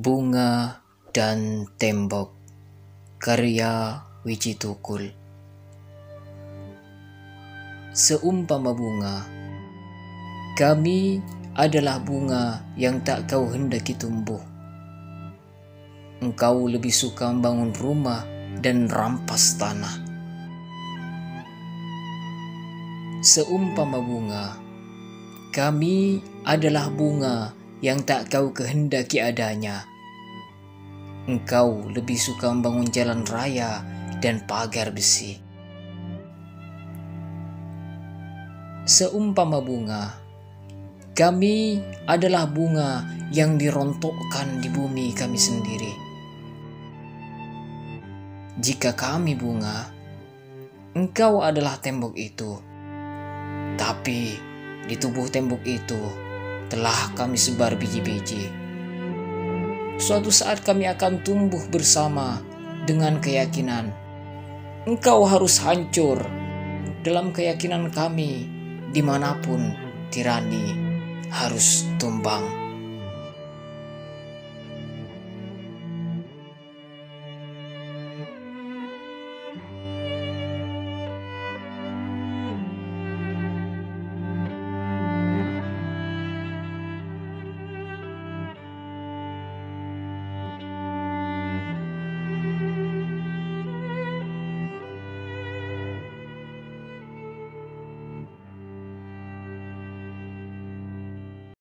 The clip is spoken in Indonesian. Bunga dan Tembok, karya Wiji Thukul. Seumpama bunga, kami adalah bunga yang tak kau hendaki tumbuh. Engkau lebih suka membangun rumah dan rampas tanah. Seumpama bunga, kami adalah bunga yang tak kau kehendaki adanya. Engkau lebih suka membangun jalan raya dan pagar besi. Seumpama bunga, kami adalah bunga yang dirontokkan di bumi kami sendiri. Jika kami bunga, engkau adalah tembok itu. Tapi di tubuh tembok itu telah kami sebar biji-biji. Suatu saat kami akan tumbuh bersama dengan keyakinan. Engkau harus hancur dalam keyakinan kami, dimanapun tirani harus tumbang.